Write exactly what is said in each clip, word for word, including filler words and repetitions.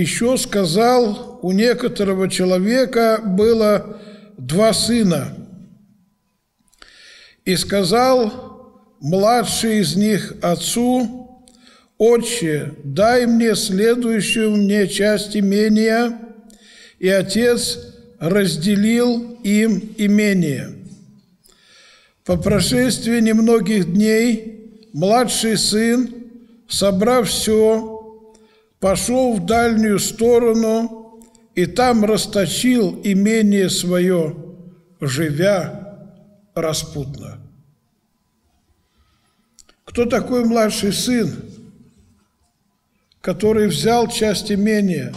еще сказал, у некоторого человека было два сына, и сказал младший из них отцу: «Отче, дай мне следующую мне часть имения», и отец разделил им имение. По прошествии немногих дней младший сын, собрав все, пошел в дальнюю сторону и там расточил имение свое, живя распутно. Кто такой младший сын, который взял часть имения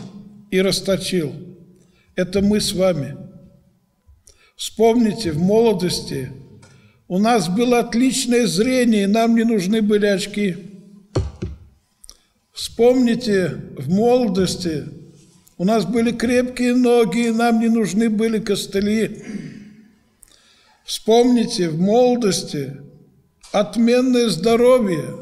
и расточил? Это мы с вами. Вспомните, в молодости у нас было отличное зрение, и нам не нужны были очки. Вспомните, в молодости у нас были крепкие ноги, и нам не нужны были костыли. Вспомните, в молодости отменное здоровье,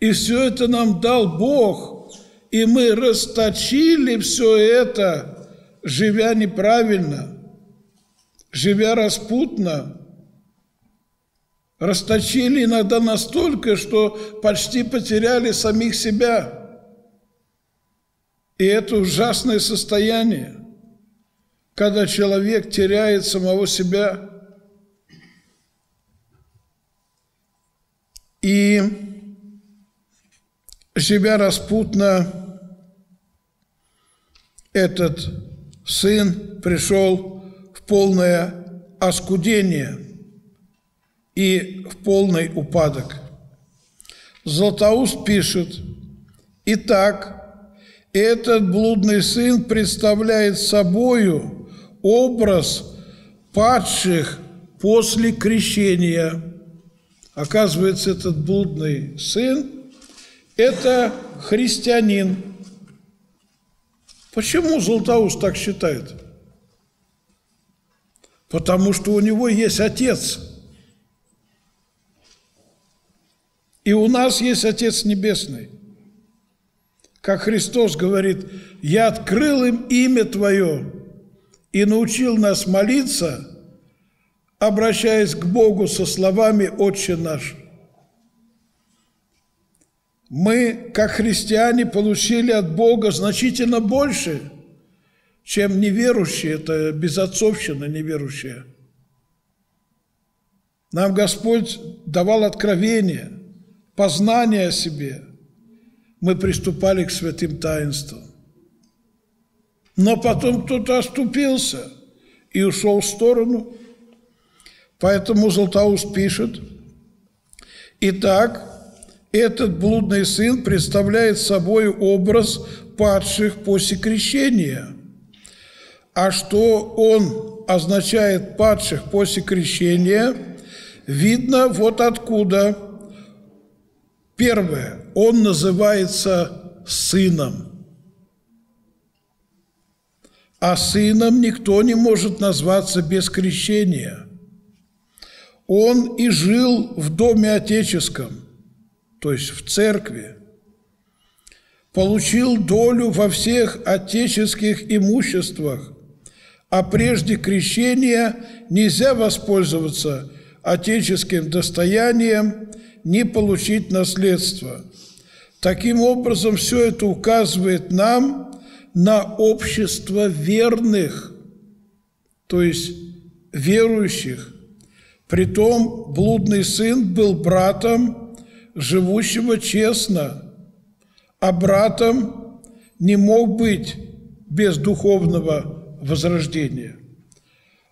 и все это нам дал Бог, и мы расточили все это, живя неправильно, живя распутно, расточили иногда настолько, что почти потеряли самих себя. И это ужасное состояние, когда человек теряет самого себя. И живя распутно, этот сын пришел в полное оскудение и в полный упадок. Златоуст пишет: «Итак, этот блудный сын представляет собою образ падших после крещения». Оказывается, этот блудный сын – это христианин. Почему Златоуст так считает? Потому что у него есть Отец. И у нас есть Отец Небесный. Как Христос говорит: «Я открыл им имя Твое и научил нас молиться», обращаясь к Богу со словами «Отче наш». Мы, как христиане, получили от Бога значительно больше, чем неверующие, это безотцовщина неверующая. Нам Господь давал откровение, познание о себе. Мы приступали к святым таинствам. Но потом кто-то оступился и ушел в сторону. Поэтому Златоуст пишет: «Итак, этот блудный сын представляет собой образ падших после крещения». А что он означает «падших после крещения», видно вот откуда. Первое. Он называется сыном. А сыном никто не может назваться без крещения. Он и жил в доме отеческом, то есть в церкви, получил долю во всех отеческих имуществах, а прежде крещения нельзя воспользоваться отеческим достоянием, не получить наследство. Таким образом, все это указывает нам на общество верных, то есть верующих. Притом блудный сын был братом живущего честно, а братом не мог быть без духовного возрождения.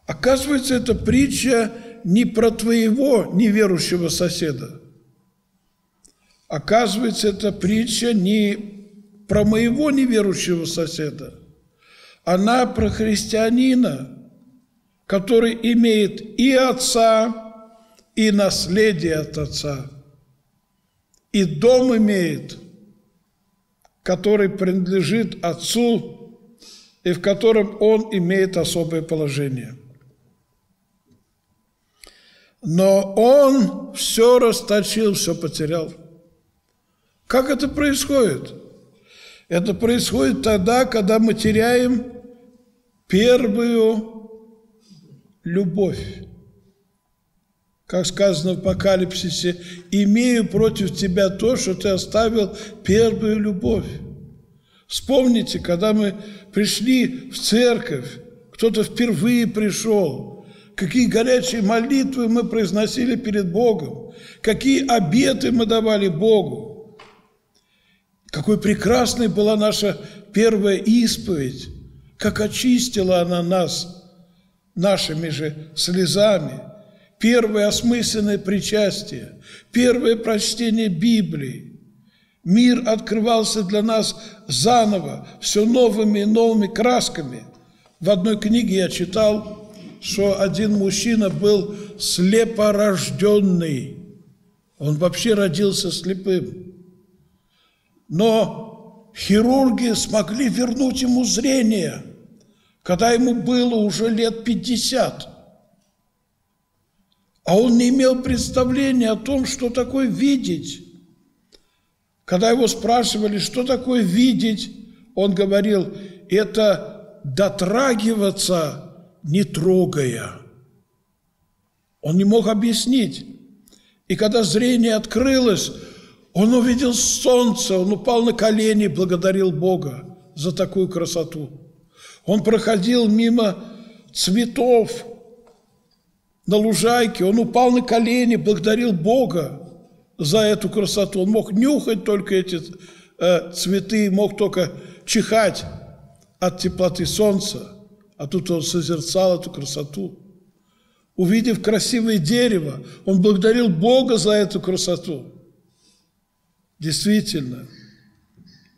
Оказывается, эта притча не про твоего неверующего соседа. Оказывается, эта притча не про моего неверующего соседа. Она про христианина, который имеет и отца, и наследие от отца, и дом имеет, который принадлежит отцу, и в котором он имеет особое положение. Но он все расточил, все потерял. Как это происходит? Это происходит тогда, когда мы теряем первую любовь. Как сказано в Апокалипсисе, «Имею против тебя то, что ты оставил первую любовь». Вспомните, когда мы пришли в церковь, кто-то впервые пришел, какие горячие молитвы мы произносили перед Богом, какие обеты мы давали Богу, какой прекрасной была наша первая исповедь, как очистила она нас нашими же слезами. Первое осмысленное причастие, первое прочтение Библии. Мир открывался для нас заново, все новыми и новыми красками. В одной книге я читал, что один мужчина был слепорожденный. Он вообще родился слепым. Но хирурги смогли вернуть ему зрение, когда ему было уже лет пятьдесят. А он не имел представления о том, что такое видеть. Когда его спрашивали, что такое видеть, он говорил, это дотрагиваться, не трогая. Он не мог объяснить. И когда зрение открылось, он увидел солнце, он упал на колени и благодарил Бога за такую красоту. Он проходил мимо цветов, на лужайке, он упал на колени, благодарил Бога за эту красоту. Он мог нюхать только эти э, цветы, мог только чихать от теплоты солнца, а тут он созерцал эту красоту. Увидев красивое дерево, он благодарил Бога за эту красоту. Действительно,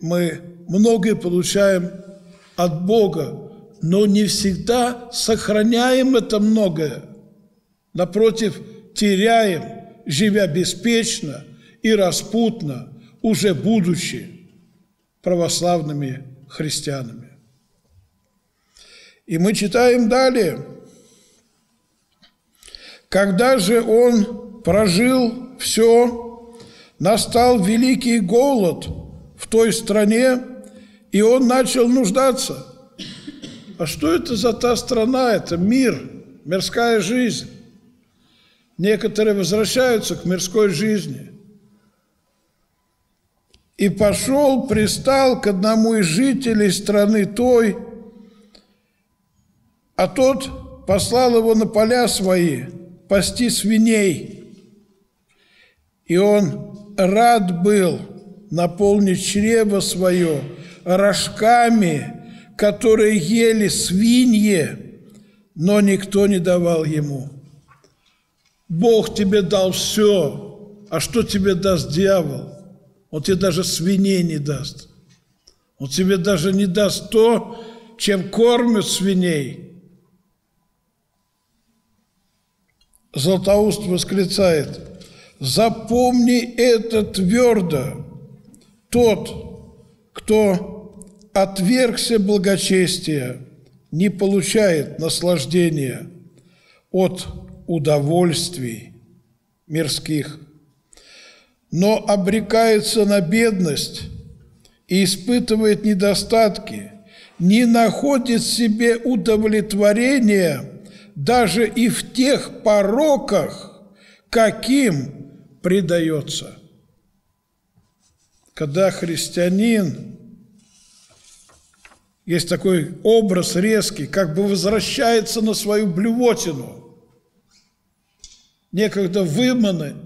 мы многое получаем от Бога, но не всегда сохраняем это многое. Напротив, теряем, живя беспечно и распутно, уже будучи православными христианами. И мы читаем далее. «Когда же он прожил все, настал великий голод в той стране, и он начал нуждаться». А что это за та страна? Это мир, мирская жизнь. Некоторые возвращаются к мирской жизни. «И пошел, пристал к одному из жителей страны той, а тот послал его на поля свои пасти свиней. И он рад был наполнить чрево свое рожками, которые ели свиньи, но никто не давал ему». Бог тебе дал все, а что тебе даст дьявол? Он тебе даже свиней не даст. Он тебе даже не даст то, чем кормят свиней. Златоуст восклицает: «Запомни это твердо, тот, кто отвергся благочестия, не получает наслаждения от удовольствий мирских, но обрекается на бедность и испытывает недостатки, не находит себе удовлетворения даже и в тех пороках, каким предается». Когда христианин, есть такой образ резкий, как бы возвращается на свою блювотину, некогда выманы,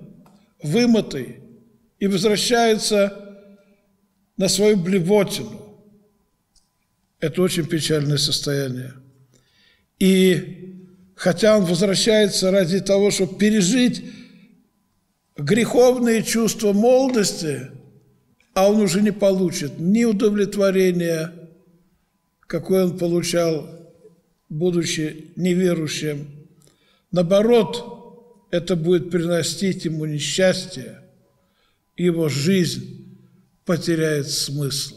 вымытый, и возвращается на свою блевотину. Это очень печальное состояние. И хотя он возвращается ради того, чтобы пережить греховные чувства молодости, а он уже не получит ни удовлетворения, какое он получал, будучи неверующим. Наоборот, это будет приносить ему несчастье, его жизнь потеряет смысл.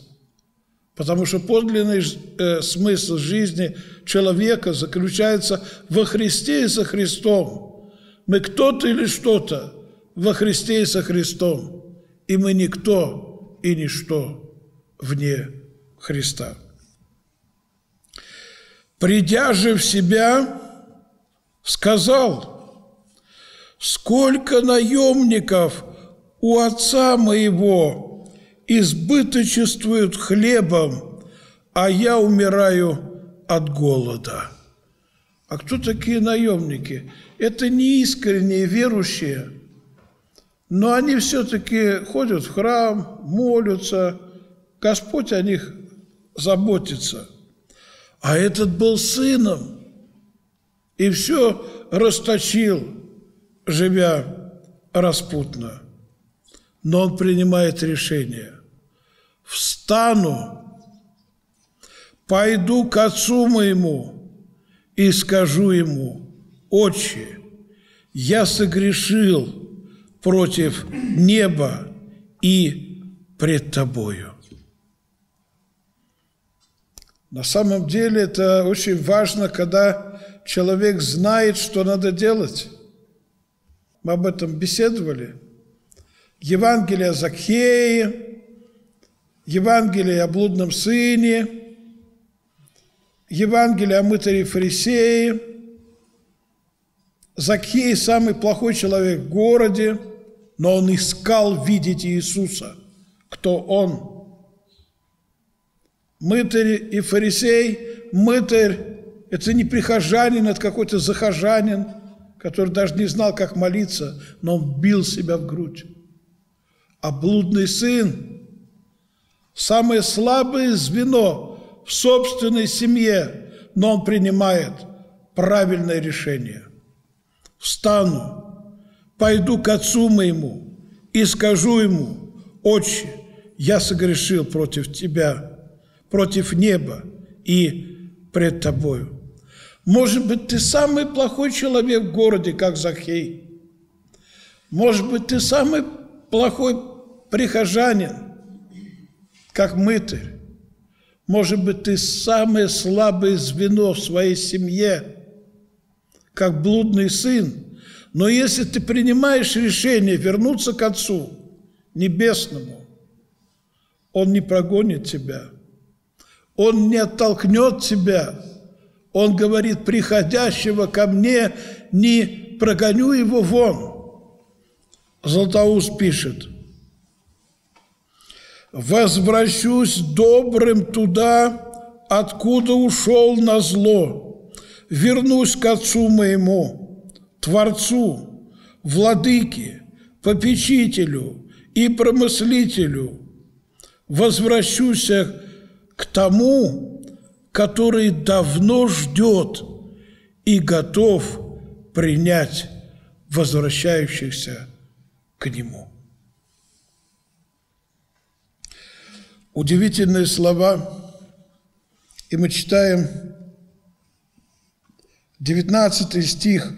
Потому что подлинный э, смысл жизни человека заключается во Христе и со Христом. Мы кто-то или что-то во Христе и со Христом, и мы никто и ничто вне Христа. Придя же в себя, сказал: «Сколько наемников у отца моего избыточествуют хлебом, а я умираю от голода». А кто такие наемники? Это не искренние верующие, но они все-таки ходят в храм, молятся, Господь о них заботится. А этот был сыном и все расточил, живя распутно. Но он принимает решение: «Встану, пойду к отцу моему и скажу ему: Отче, я согрешил против неба и пред тобою». На самом деле это очень важно, когда человек знает, что надо делать. Мы об этом беседовали. Евангелие о Закхее, Евангелие о блудном сыне, Евангелие о мытаре и фарисее. Закхей – самый плохой человек в городе, но он искал видеть Иисуса, кто он. Мытарь и фарисей, мытарь – это не прихожанин, это какой-то захожанин, который даже не знал, как молиться, но он бил себя в грудь. А блудный сын – самое слабое звено в собственной семье, но он принимает правильное решение. «Встану, пойду к отцу моему и скажу ему: Отче, я согрешил против тебя, против неба и пред тобою». Может быть, ты самый плохой человек в городе, как Закхей. Может быть, ты самый плохой прихожанин, как мытарь. Может быть, ты самое слабое звено в своей семье, как блудный сын. Но если ты принимаешь решение вернуться к Отцу Небесному, Он не прогонит тебя. Он не оттолкнет тебя. Он говорит: приходящего ко мне не прогоню его вон. Златоуст пишет: «Возвращусь добрым туда, откуда ушел на зло. Вернусь к отцу моему, Творцу, Владыке, Попечителю и Промыслителю. Возвращусь к тому, который давно ждет и готов принять возвращающихся к нему». Удивительные слова. И мы читаем девятнадцатый стих.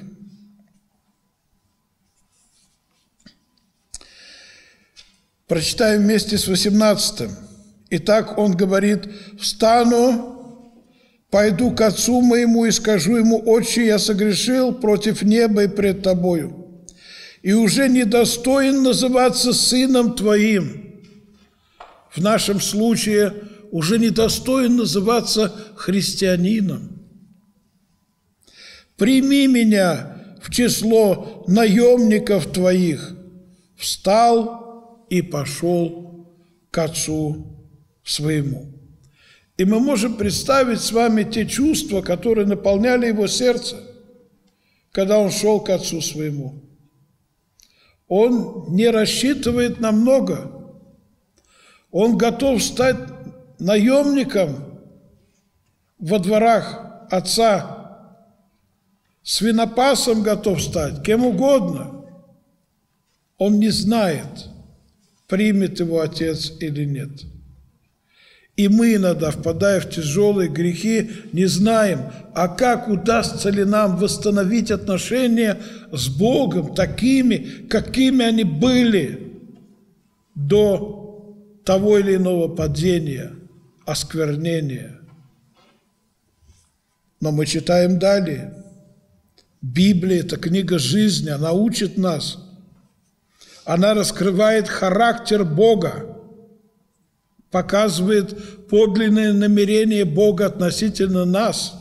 Прочитаем вместе с восемнадцатым. Итак, он говорит: «Встану, пойду к отцу моему и скажу ему: Отче, я согрешил против неба и пред тобою, и уже недостоин называться сыном твоим». В нашем случае уже недостоин называться христианином. «Прими меня в число наемников твоих». Встал и пошел к отцу своему. И мы можем представить с вами те чувства, которые наполняли его сердце, когда он шел к отцу своему. Он не рассчитывает на много. Он готов стать наемником во дворах отца, свинопасом готов стать, кем угодно. Он не знает, примет его отец или нет. И мы иногда, впадая в тяжелые грехи, не знаем, а как удастся ли нам восстановить отношения с Богом такими, какими они были до того или иного падения, осквернения. Но мы читаем далее. Библия – это книга жизни, она учит нас. Она раскрывает характер Бога. показывает подлинное намерение Бога относительно нас.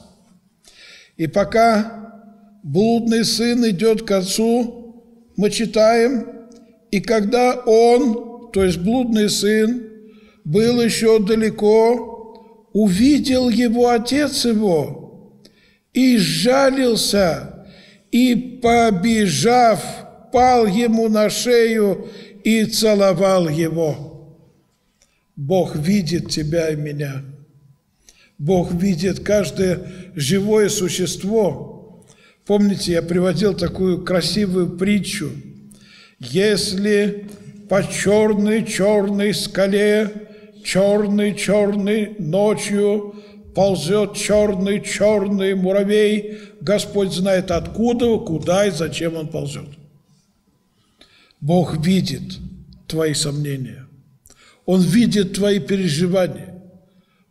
И пока блудный сын идет к отцу, мы читаем, и когда он, то есть блудный сын, был еще далеко, увидел его отец его, и сжалился, и, побежав, пал ему на шею и целовал его. Бог видит тебя и меня. Бог видит каждое живое существо. Помните, я приводил такую красивую притчу. Если по черной-черной скале, черной-черной ночью ползет черный-черный муравей, Господь знает откуда, куда и зачем он ползет. Бог видит твои сомнения. Он видит твои переживания.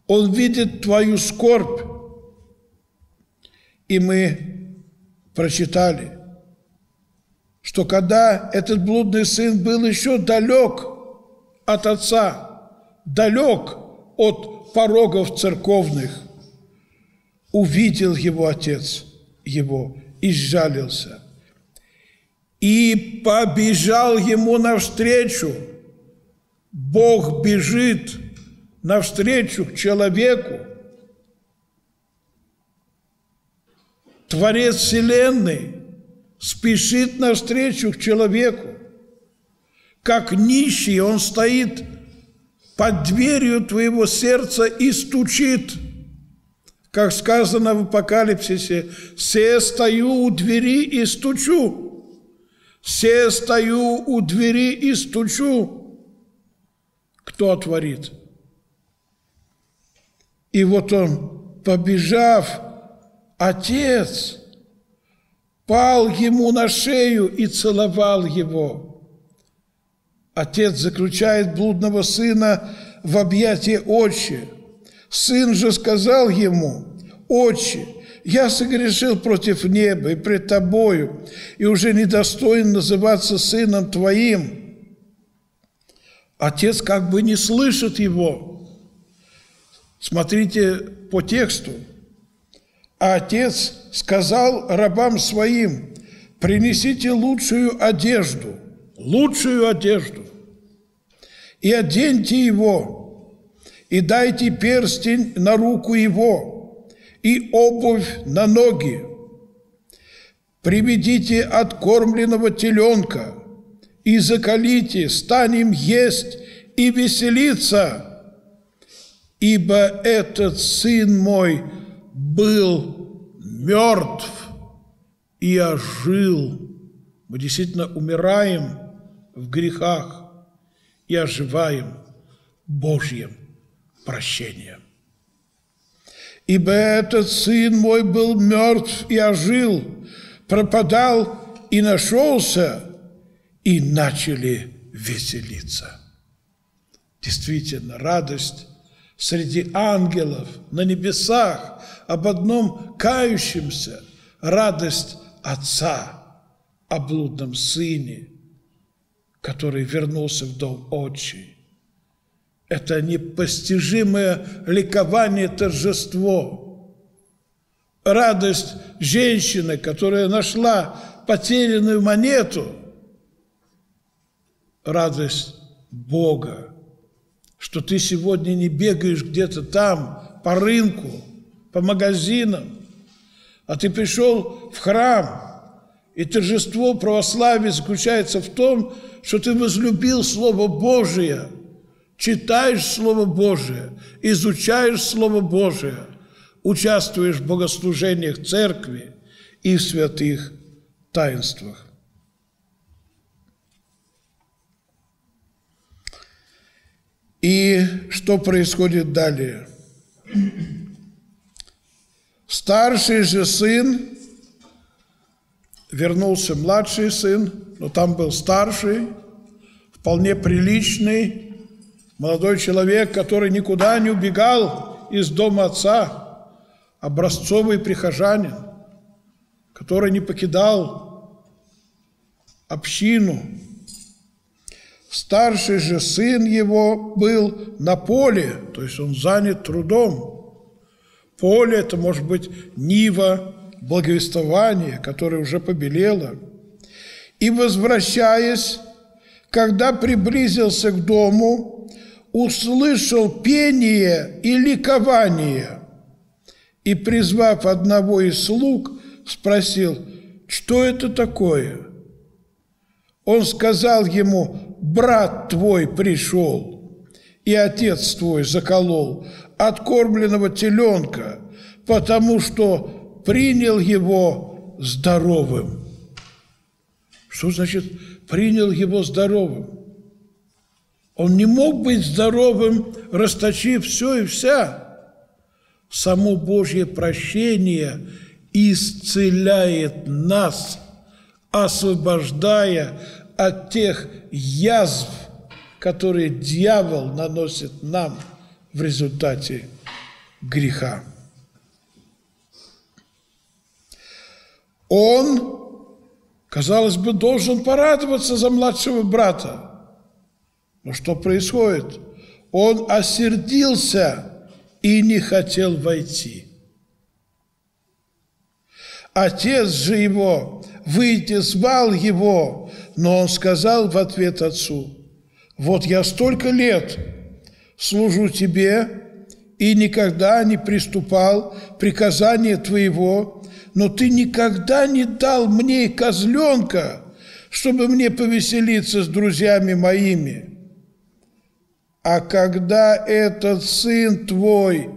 Он видит твою скорбь. И мы прочитали, что когда этот блудный сын был еще далек от отца, далек от порогов церковных, увидел его отец его и сжалился. И побежал ему навстречу. Бог бежит навстречу к человеку. Творец Вселенной спешит навстречу к человеку. Как нищий он стоит под дверью твоего сердца и стучит. Как сказано в Апокалипсисе, «Се стою у двери и стучу». «Се стою у двери и стучу». Кто отворит? И вот он, побежав, отец пал ему на шею и целовал его. Отец заключает блудного сына в объятия отче. Сын же сказал ему: «Отче, я согрешил против неба и пред тобою, и уже недостоин называться сыном твоим». Отец как бы не слышит его. Смотрите по тексту. «А отец сказал рабам своим: принесите лучшую одежду, лучшую одежду, и оденьте его, и дайте перстень на руку его, и обувь на ноги. Приведите откормленного теленка, и заколите, станем есть и веселиться, ибо этот сын мой был мертв и ожил». Мы действительно умираем в грехах и оживаем Божьим прощением. «Ибо этот сын мой был мертв и ожил, пропадал и нашелся, и начали веселиться». Действительно, радость среди ангелов на небесах об одном кающемся, радость отца о блудном сыне, который вернулся в дом отчий. Это непостижимое ликование, торжество. Радость женщины, которая нашла потерянную монету. Радость Бога, что ты сегодня не бегаешь где-то там, по рынку, по магазинам, а ты пришел в храм. И торжество православия заключается в том, что ты возлюбил Слово Божие, читаешь Слово Божие, изучаешь Слово Божие, участвуешь в богослужениях церкви и в святых таинствах. И что происходит далее? Старший же сын, вернулся младший сын, но там был старший, вполне приличный, молодой человек, который никуда не убегал из дома отца, образцовый прихожанин, который не покидал общину. Старший же сын его был на поле, то есть он занят трудом. Поле – это, может быть, нива благовествования, которое уже побелело. И, возвращаясь, когда приблизился к дому, услышал пение и ликование, и, призвав одного из слуг, спросил, что это такое? Он сказал ему, брат твой пришел, и отец твой заколол откормленного теленка, потому что принял его здоровым. Что значит «принял его здоровым»? Он не мог быть здоровым, расточив все и вся. Само Божье прощение исцеляет нас, освобождая от тех язв, которые дьявол наносит нам в результате греха. Он, казалось бы, должен порадоваться за младшего брата. Но что происходит? Он осердился и не хотел войти. Отец же его, выйти, звал его, но он сказал в ответ отцу, «Вот я столько лет служу тебе и никогда не приступал к приказанию твоего, но ты никогда не дал мне козленка, чтобы мне повеселиться с друзьями моими. А когда этот сын твой,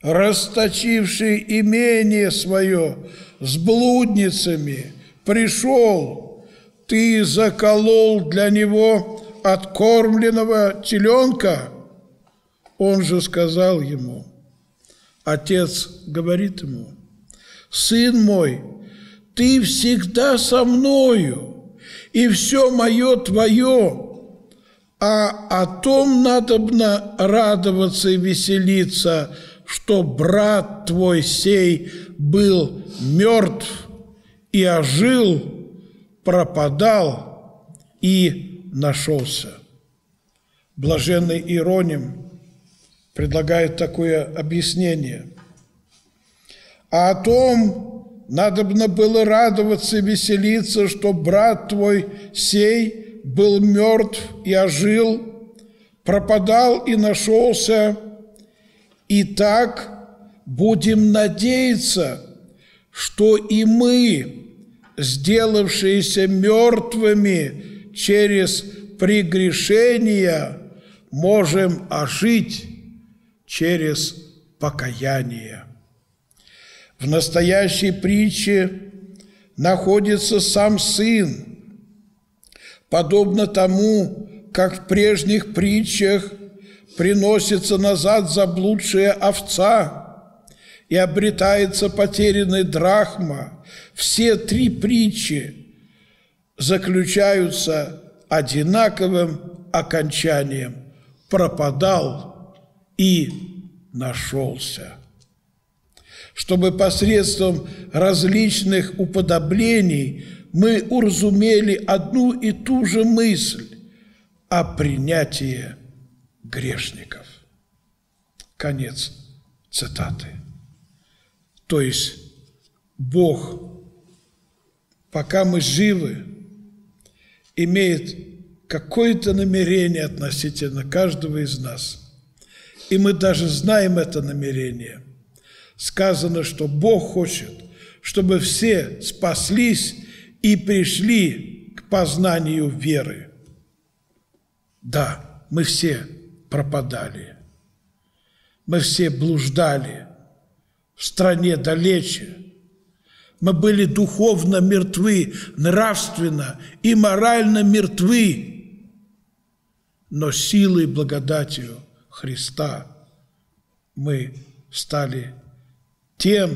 расточивший имение свое с блудницами, пришел, ты заколол для него откормленного теленка». Он же сказал ему, отец говорит ему, «Сын мой, ты всегда со мною, и все мое твое, а о том надобно радоваться и веселиться, что брат твой сей был мертв и ожил, пропадал и нашелся». Блаженный Ироним предлагает такое объяснение. А о том надобно было радоваться и веселиться, что брат твой сей был мертв и ожил, пропадал и нашелся. И так будем надеяться, что и мы, сделавшиеся мертвыми через прегрешение, можем ожить через покаяние. В настоящей притче находится сам сын, подобно тому, как в прежних притчах приносится назад заблудшая овца и обретается потерянная драхма. Все три притчи заключаются одинаковым окончанием – пропадал и нашелся. Чтобы посредством различных уподоблений мы уразумели одну и ту же мысль о принятии грешников. Конец цитаты. То есть Бог, пока мы живы, имеет какое-то намерение относительно каждого из нас. И мы даже знаем это намерение. Сказано, что Бог хочет, чтобы все спаслись и пришли к познанию веры. Да, мы все пропадали. Мы все блуждали в стране далече. Мы были духовно мертвы, нравственно и морально мертвы. Но силой и благодатью Христа мы стали тем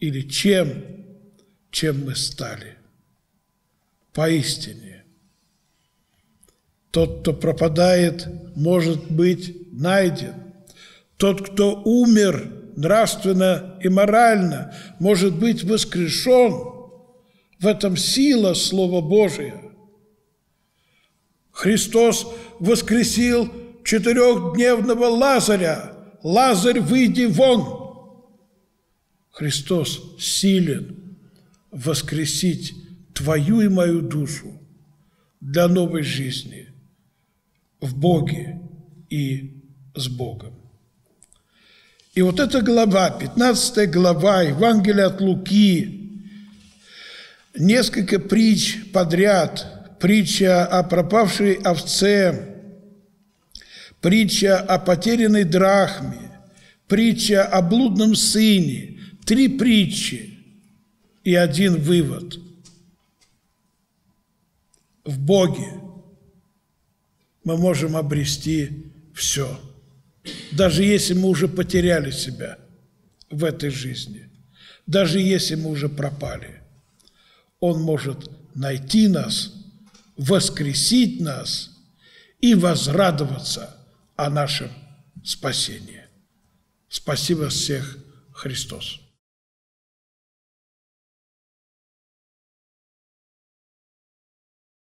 или чем, чем мы стали. Поистине, тот, кто пропадает, может быть найден. Тот, кто умер нравственно и морально, может быть воскрешен. В этом сила Слова Божия. Христос воскресил четырехдневного Лазаря. Лазарь, выйди вон! Христос силен воскресить твою и мою душу для новой жизни в Боге и с Богом. И вот эта глава, пятнадцатая глава Евангелия от Луки, несколько притч подряд, притча о пропавшей овце, притча о потерянной драхме, притча о блудном сыне, три притчи и один вывод. В Боге мы можем обрести все. Даже если мы уже потеряли себя в этой жизни, даже если мы уже пропали, Он может найти нас, воскресить нас и возрадоваться о нашем спасении. Спаси вас всех, Христос!